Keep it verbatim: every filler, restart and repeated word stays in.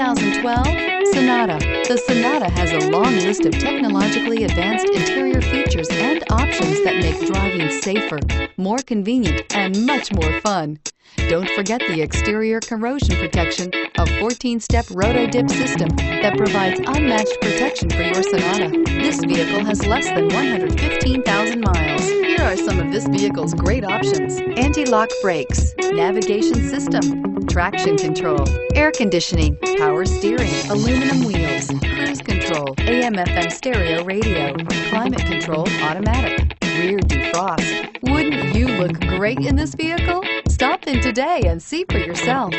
twenty twelve Sonata. The Sonata has a long list of technologically advanced interior features and options that make driving safer, more convenient, and much more fun. Don't forget the exterior corrosion protection, a fourteen-step roto-dip system that provides unmatched protection for your Sonata. This vehicle has less than one hundred fifteen thousand miles. Here are some of this vehicle's great options: anti-lock brakes, navigation system, traction control, air conditioning, power steering, aluminum wheels, cruise control, A M F M stereo radio, climate control automatic, rear defrost. Wouldn't you look great in this vehicle? Stop in today and see for yourself.